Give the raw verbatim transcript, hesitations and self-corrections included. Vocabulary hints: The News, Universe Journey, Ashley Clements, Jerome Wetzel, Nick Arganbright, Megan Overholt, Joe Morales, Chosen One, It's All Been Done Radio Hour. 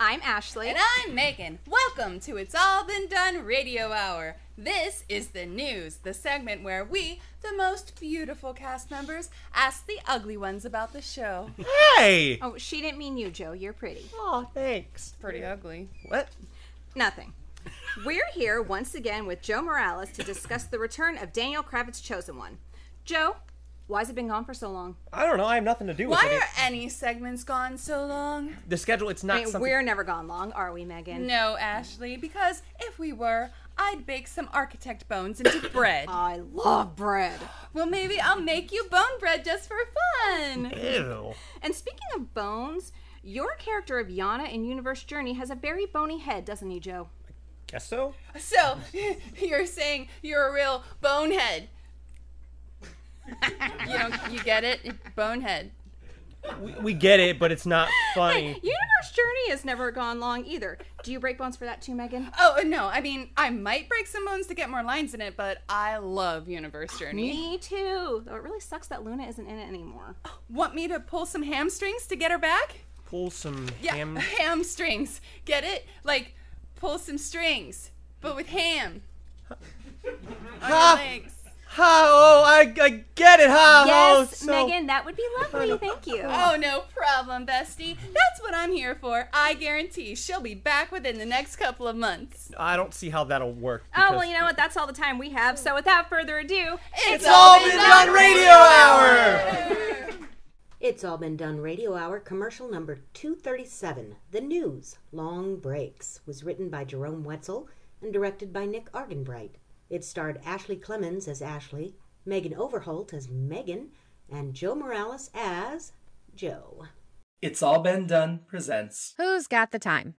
I'm Ashley. And I'm Megan. Welcome to It's All Been Done Radio Hour. This is the news, the segment where we, the most beautiful cast members, ask the ugly ones about the show. Hey! Oh, she didn't mean you, Joe. You're pretty. Oh, thanks. Pretty yeah. ugly. What? Nothing. We're here once again with Joe Morales to discuss the return of Daniel Kravitz's Chosen One. Joe, why's it been gone for so long? I don't know. I have nothing to do with it. Why are any segments gone so long? The schedule, it's not I mean, something... We're never gone long, are we, Megan? No, Ashley, because if we were, I'd bake some architect bones into bread. I love bread. Well, maybe I'll make you bone bread just for fun. Ew. And speaking of bones, your character of Yana in Universe Journey has a very bony head, doesn't he, Joe? I guess so. So, you're saying you're a real bonehead. You don't, you get it? Bonehead. We, we get it, but it's not funny. Hey, Universe Journey has never gone long either. Do you break bones for that too, Megan? Oh, no. I mean, I might break some bones to get more lines in it, but I love Universe Journey. Me too. Though it really sucks that Luna isn't in it anymore. Want me to pull some hamstrings to get her back? Pull some ham... Yeah, hamstrings. Get it? Like, pull some strings, but with ham. On your legs. Ha, oh, I, I get it, ha, yes, oh, so... Megan, that would be lovely, thank you. Oh, no problem, bestie. That's what I'm here for. I guarantee she'll be back within the next couple of months. I don't see how that'll work. Because... Oh, well, you know what? That's all the time we have. So without further ado, It's, it's All Been Done, Done Radio Hour! Hour. It's All Been Done Radio Hour, commercial number two thirty-seven. The News, Long Breaks, was written by Jerome Wetzel and directed by Nick Arganbright. It starred Ashley Clements as Ashley, Megan Overholt as Megan, and Joe Morales as Joe. It's All Been Done presents Who's Got the Time?